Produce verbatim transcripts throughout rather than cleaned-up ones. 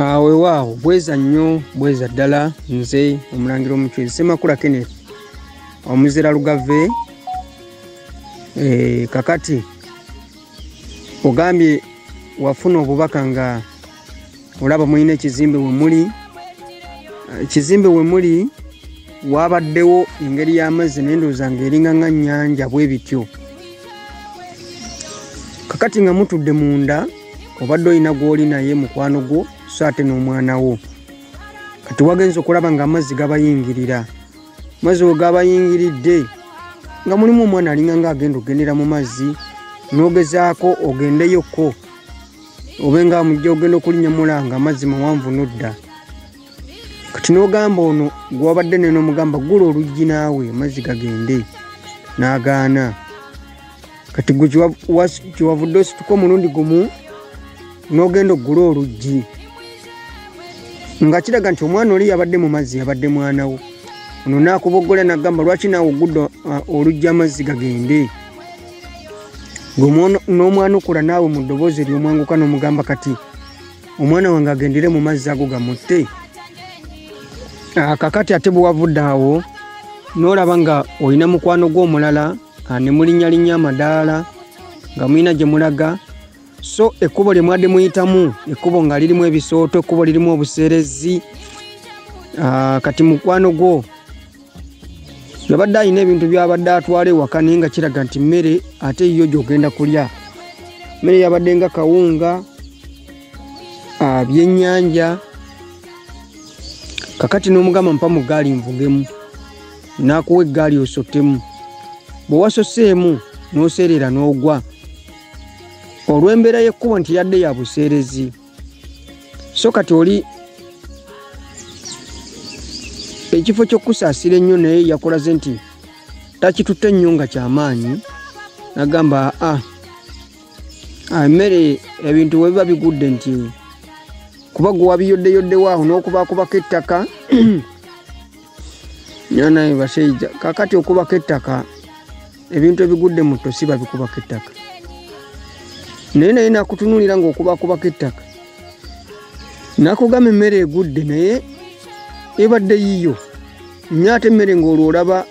Awe wawo, bweza nnyo, bweza ddala, nze, omulangira omukyezi Ssemakula Kenneth, omuzira Lugave, e, kakati, ogambye wafuna obubaka nga olaba mulina ekizimbe we muli, ekizimbe we muli wabaddewo engeri y'amazzi n'endowooza ng'eringa nga nnyanja bwe bityo. Kakati nga mutudde munda, obadde olina gw'oli naye mukwano gwo so ate n'omwana wo. Kati wagenze okulaba ng'amazzi gabayingirira. Amazzi we gabayingiridde nga mulimu omwana alinga ng'agenda ogendera mu mazzi, n'ogezaako ogendeyoko obe nga mujja ogenda okulinyamula nga amazzi mawanvu n'odda. Kati n'ogamba ono gw'obadde neno omugamba gula oluggi naawe amazzi gagende, n'agaana. Kati gwe kiwavudde osituka omulundi gumu n'ogenda oggula oluggi, nga kiraga nti omwana oli yabadde mu mazzi yabadde mwanawo. Ono n'akuboggola n'agamba lwaki naawe ogudde oluggi amazzi gagende. Gwe n'omwanukula naawe mu ddoboozi ery'omwanguka n'omugamba kati omwana wange agendere mu mazzi ago gamutte. Kakati ate bwe wavudde awo n'olaba nga olina mukwano gw'omulala ne mulinnyalinnya amadaala nga mulina gye mulaga. So ekkubo lye mwadde muyitamu ekkubo nga lirimu ebisooto, ekkubo lirimu obuseerezi. Kati mukwano gwo yabadde alina ebintu byabadde atwala ewaka naye nga kiraga nti mmere ate yiyo gy'ogenda kulya. Mmere yabadde nga kawunga, byennyanja. Kakati n'omugamba mpa mu ggaali nvugemu, n'akuwa eggaali osotemu. Bwe wasoseemu n'oseerera n'ogwa olw'embeera y'ekkubo nti yadde ya buseerezi. So kati oli ekifo ky'okusaasira ennyo naye yakulaze nti takitutte nnyo nga kyamaanyi, n'agamba aa emmere ebintu bwe biba bigudde nti kuba gwe wabiyoddeyoddewo awo n'okubaakubako ettaka nyanaye basajja. Kakati okubako ettaka, ebintu ebigudde mu ttosi babikubako ettaka, naye naye nakutunuulira ng'okubakubako ettaka. Nakugamba emmere egudde naye ebadde yiyo nnyo, ate emmere ng'olwo olaba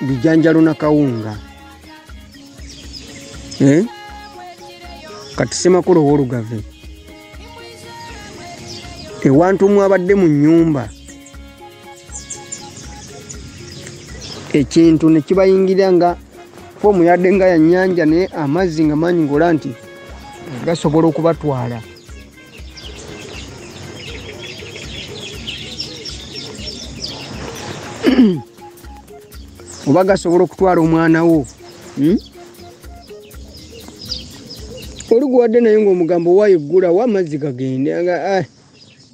bijanjalo na kawunga. Kati Ssemakula ow'Olugave, ewantu mwabadde mu nnyumba ekintu ne kibayingirira nga foomu yadde nga ya nnyanja, naye amazzi nga maanyi ng'ola nti gasobola okubatwala. Oba gasobola okutwala omwana wo. Oluguwadde naye ng'omugambo waayo eggulawo amazzi gagende,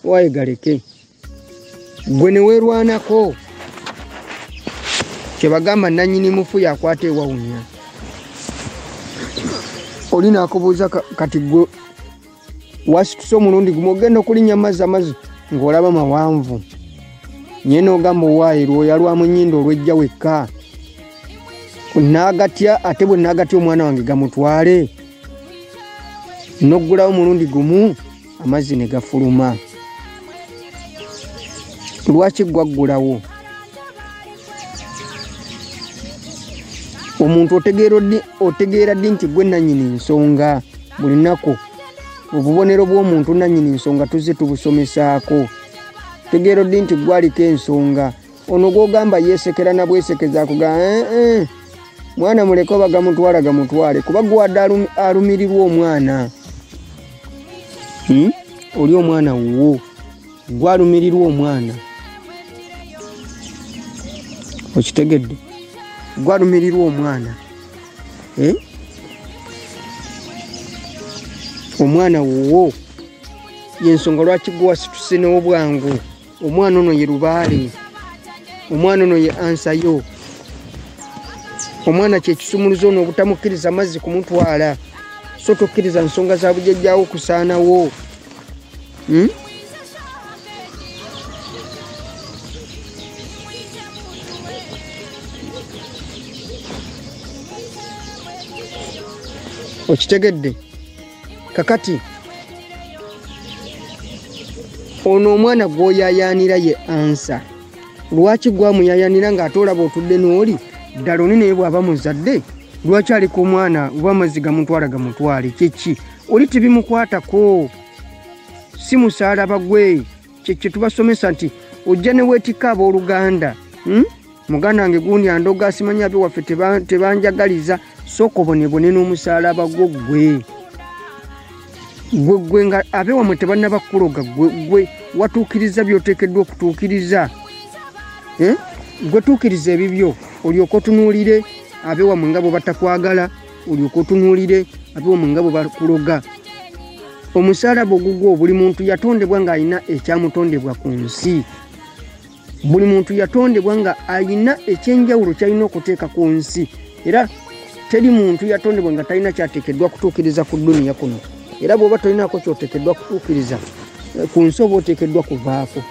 waayo galeke, gwe ne weerwanako. Kyebagamba nannyini mufu yakwata ewawunya. Oli n'akubuuza kati gwe wasituse omulundi gumu ogenda okulinnya amazzi amazzi ng'olaba mawanvu, naye n'ogamba owaayi lwoya lwa munyindo olwejja wekka. N'agatya ate bwe n'agatya omwana wange gamutwale, n'oggulawo omulundi gumu amazzi ne gafuluma. Lwaki gwaggulawo? Omuntu otegeera ddi nti gwe nannyini nsonga? Buli nnaku obubonero bw'omuntu nannyini nsonga tuzze tubusomesaako. Otegeera ddi nti gwaliko ensonga? Ono gwogamba yeesekera na bwesekeza akugamba mwana muleke oba gamutwala gamutwale, kuba gwadde alumirirwa omwana. Oli omwana wuwo, gwalumirirwa omwana, okitegedde? Gwalumirirwa omwana. Omwana wuwo yensonga lwaki gwewasituse n'obwangu. Omwana ono ye lubaale, omwana ono ye ansayo, omwana kyekisumuluzo ono obutamukkiriza mazzi kumutwala. So tokkiriza nsonga za bujejjaawo kusaanawo. Okitegedde? Kakati ono omwana gwoyayaanira ye ansa. Lwaki gwamuyayaanira ng'atolaba otudde n'oli ddala oni naye bw'aba muzadde lwaki aliko omwana oba amazzi gamutwala gamutwale kiki oli tebimukwatako si musaalaba gwe. Kye tubasomesa nti ojja ne weetikka abooluganda muganda wange gundi andoga simanya abye waffe tebanjagaliza sooka obonebone n'omusaalaba gwo gwe. Gwe gwe nga abe wamwe tebannaba kukuloga gwe gwe watuukiriza by'oteekeddwa okutuukiriza. Gwe tuukiriza ebibyo olyoka otunuulire abe wamwe nga bwe batakwagala olyoka otunuulire abe wamwe nga bwe bakuloga. Omusaalaba ogugwo buli muntu yatondebwa ng'alina ekyamutondebwa ku nsi. Buli muntu yatondebwa nga alina ekyenjawulo ky'alina okuteeka ku nsi era teri muntu yatondebwa nga talina kyateekeddwa kutuukiriza ku dduniya kuno. Era bw'oba tolinaako ky'oteekeddwa kutuukiriza ku nsi oba oteekeddwa kuvaako.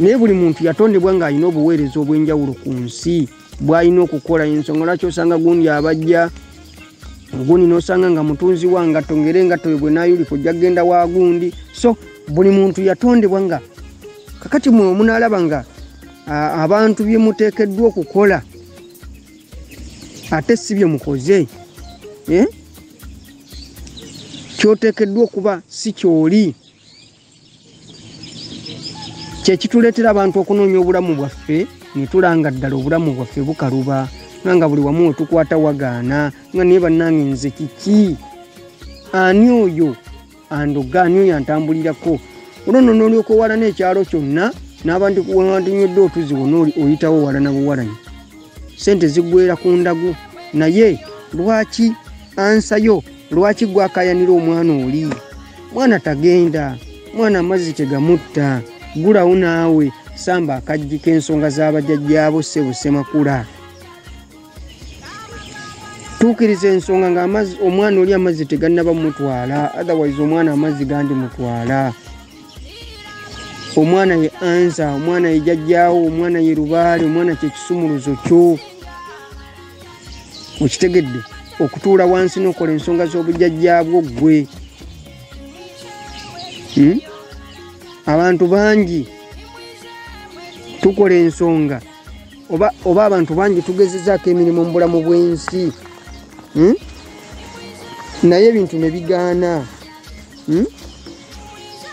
Naye buli muntu yatondebwa ng'alina obuweereza obw'enjawulo ku nsi bw'alina okukola ensonga lwaki osanga gundi abajja. Gundi nosanga nga mutunzi wanga tongere nga toyebwe nayuli kujja genda wa gundi. So buli muntu yatondebwa nga kakati mwe munalaba nga abantu bye muteekeddwa okukola ate si bye mukoze. Eh? Kyoteekeddwa okuba si kyoli. Kye kituleetera abantu okunoonya obulamu bwaffe ne tulanga ddala obulamu bwaffe bukaluba. Nga buli wamu tukwata wagaana nga naye bannange nze kiki ani oyo andoga ani oyo antambulirako olwono n'olyoka owala n'ekyalo kyonna n'abantu wanywedde otuzi wonaoli oyitawo wala nabuwalanyi sente ziggwera ku ndagu. Naye lwaki ansayo? Lwaki gwakayanira omwana oli? Mwana tagenda, mwana amazzi tegamutta. Gulawo naawe samba akajji k'ensonga z'abajjajjaabo ssebo Ssemakula. Tuukiriza ensonga nga amazzi omwana oli amazzi tegannaba mutwala, otherwise omwana amazzi gandi mutwala. Omwana ye ansa, omwana ye jjajjaawo, omwana ye lubaale, omwana kye kisumuluzo kyo. Okitegedde okutuula wansi n'okola ensonga z'obujjajja bwo ggwe. Abantu bangi tukola ensonga oba oba abantu bangi tugezezaako emirimu mu bulamu bw'ensi. Naye ebintu ne bigaana.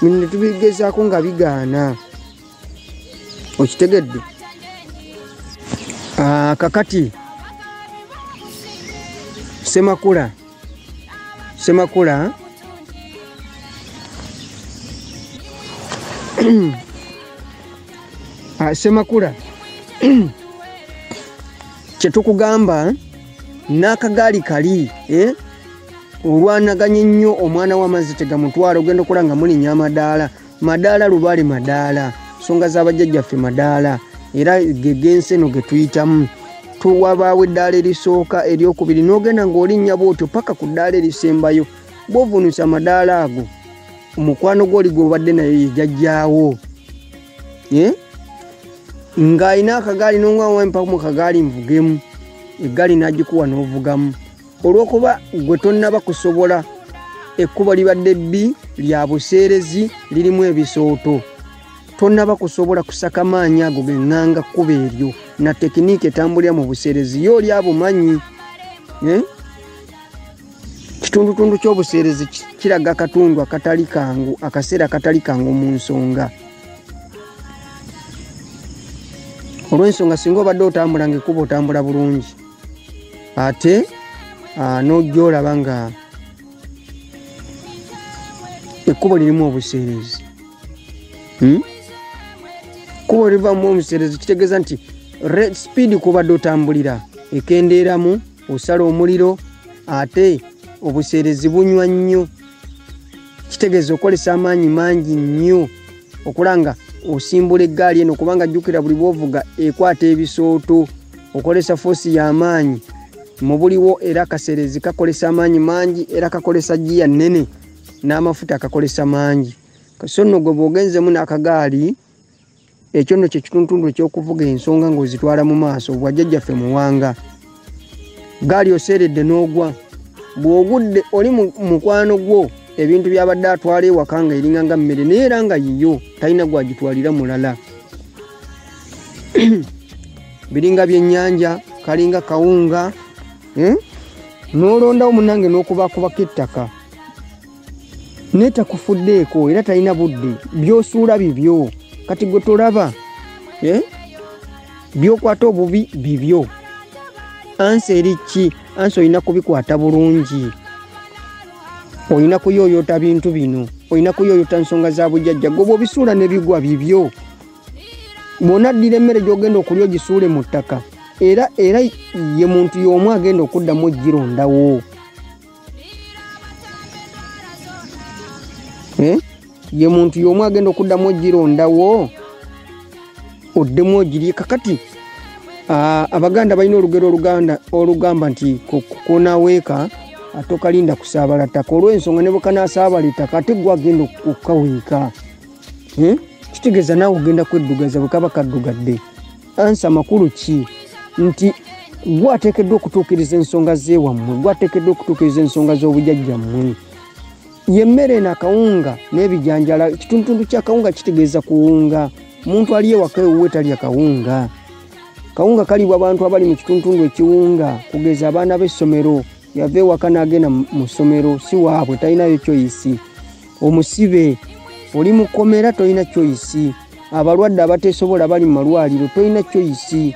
Bino ne tubigezaako nga bigaana. Okitegedde? Kakati Ssemakula Ssemakula Ssemakula kyetukugamba n'akagaali kali olwanaganye nnyo omwana w'amazzi tegamutwala ogenda okola nga mulinya amadaala madaala lubaale madaala nsonga z'abajjajjaffe madaala era gegenseno ge tuyitamu. Tuwabaawo eddaala erisooka eryokubiri n'ogenda ng'olinnya bw'otyo paka ku ddaala erisembayo bwovunusa amadaala ago omukwano gw'oli gw'obadde nayo yejjajjaawo ng'alina akagaali n'omwana mpaka mu kagaali nvugemu eggaali n'agikuwa n'ovugamu olw'okuba gwe tonnaba kusobola. Ekkubo libadde bbi lya buseerezi lirimu ebisooto, tonnaba kusobola kusaka maanyi ago geŋŋanga kkuba eryo na tekiniki etambulira mu buseerezi yo oli abumanyi. Kitundutundu ky'obuseerezi kiraga akatundu akatali kangu, akaseera akatali kangu mu nsonga. Olw'ensonga singa obadde otambula ng'ekkuba otambula bulungi ate n'ojja olaba nga ekkubo lirimu obuseerezi. Kkubo livaamu obuseerezi kitegeeza nti sipiidi kwobadde otambulira ekendeeramu osala omuliro ate obuseerezi bunywa nnyo. Kitegeeza okolesa amaanyi mangi nnyo okulanga osimbula eggaali eno kubanga jjukira buli bwovuga ekwata ebisooto okolesa foosi y'amaanyi mu buliwo era akaseerezi kakolesa amaanyi mangi era kakolesa jjiya nnene n'amafuta akakolesa mangi. So nno gwe bw'ogenzemu n'akagaali ekyo nno kyekitundutundu ekyokuvuga ensonga ng'ozitwala mu maaso bwajjajjaffe Muwanga. Gaali oseeredde n'ogwa bw'ogudde oli mukwano gwo ebintu byabadde atwala ewaka nga eringa nga mmere neera nga yiyo talina gwagitwalira mulala. Biringa byennyanja kalinga kawunga hmm? N'olondawo munnange n'okubaakubako ettaka naye takufuddeeko era talina budde byosuula bibyo kati gwe tolaba eh? Byokwata obubi bibyo ansi eriki ansi olina kubikwata bulungi olina kuyoyota bintu bino olina kuyoyota nsonga za bujjajja gwe bw'obisuula ne bigwa bibyo bw'onaddira emmere gy'ogenda okulya ogisuule mu ttaka era era ye muntu y'omu agenda okuddamu ogirondawo ye muntu y'omu agenda okuddamu ogirondawo oddemu ogirye. Kakati Abaganda balina olugero olugamba nti konaweeka atokalinda kusaabala ttaka olw'ensonga ne bwekanasaabala ettaka ate gwe agenda okukaweeka kitegeeza naawe ogenda kweddugaza bwe kaba kaddugadde. Ansa makulu ki nti gwe ateekeddwa okutuukiriza ensonga z'ewammwe gwe ateekeddwa okutuukiriza ensonga z'obujjajjammwe. Yemmere n'akawunga n'ebijanjala ekitundutundu ky'akawunga kitegeeza kuwunga muntu ali ewaka ewuwe talya kawunga. Kawunga kalibwa abantu abali mu kitundutundu ekiwunga kugeza abaana b'essomero yava ewaka n'agenda mu ssomero si waabwe talinayo choice. Omusibe oli mukomera tolina choice. Abalwadde abateesobola bali mu malwaliro tolina choice.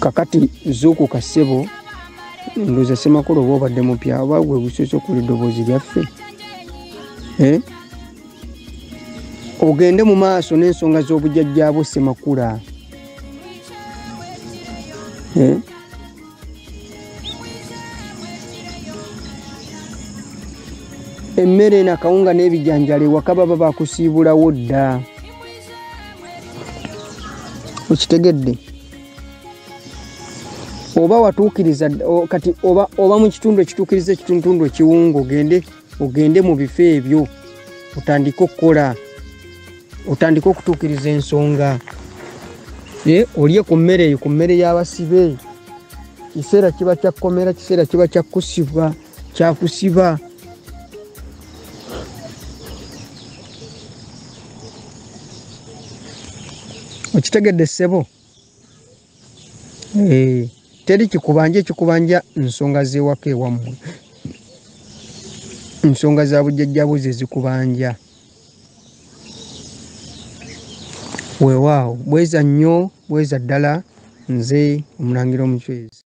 Kakati zuuku kasebo ndoza Semakula oba obadde mupya oba gwe gusoose okuli ddoboozi lyaffe ogende mu maaso n'ensonga z'obujjajja bwo Semakula. Emmere n'akawunga n'ebijanjalo ewaka baba bakusiibulawo dda okitegedde oba watuukiriza kati oba oba mu kitundu ekituukiriza ekitundutundu ekiwunga ogende ogende mu bifo ebyo otandike okukola otandike okutuukiriza ensonga olye ku mmere eyo ku mmere y'abasibe. Kiseera kiba kyakkomera kiseera kiba kyakusibwa kyakusiba. Okitegedde ssebo teri kikubanja ekikubanja nsonga z'ewaka ewammwe nsonga za bujjajjabo ze zikubanja. Weewaawo bweza nnyo bweza ddala nze Omulangira Omucwezi.